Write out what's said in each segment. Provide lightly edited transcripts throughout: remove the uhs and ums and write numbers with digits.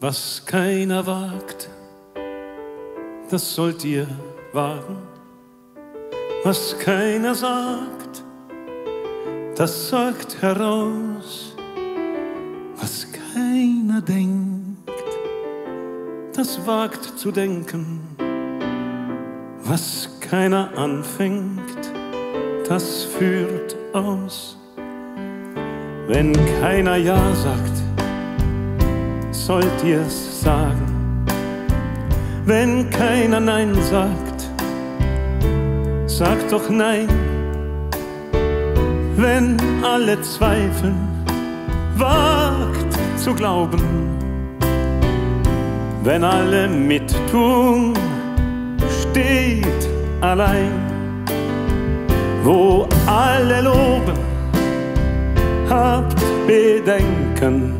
Was keiner wagt, das sollt ihr wagen. Was keiner sagt, das sagt heraus. Was keiner denkt, das wagt zu denken. Was keiner anfängt, das führt aus. Wenn keiner Ja sagt, sollt ihr's sagen. Wenn keiner Nein sagt, sagt doch Nein. Wenn alle zweifeln, wagt zu glauben. Wenn alle mittun, steht allein. Wo alle loben, habt Bedenken.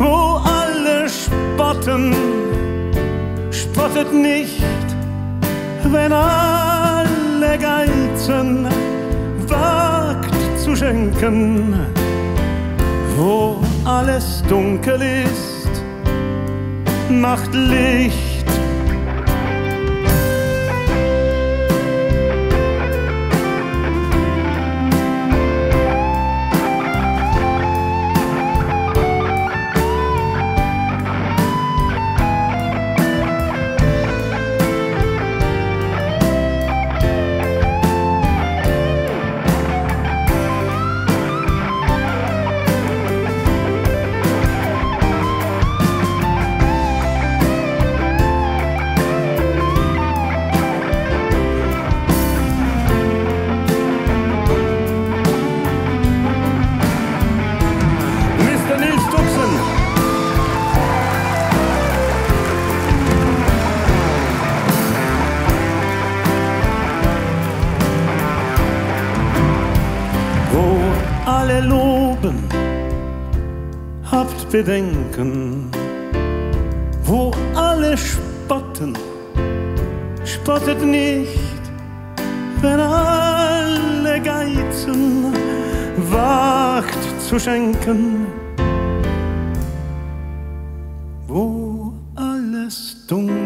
Wo alle spotten, spottet nicht. Wenn alle geizen, wagt zu schenken. Wo alles dunkel ist, macht Licht. Alle loben, habt Bedenken. Wo alle spotten, spottet nicht. Wenn alle geizen, wagt zu schenken. Wo alles dunkel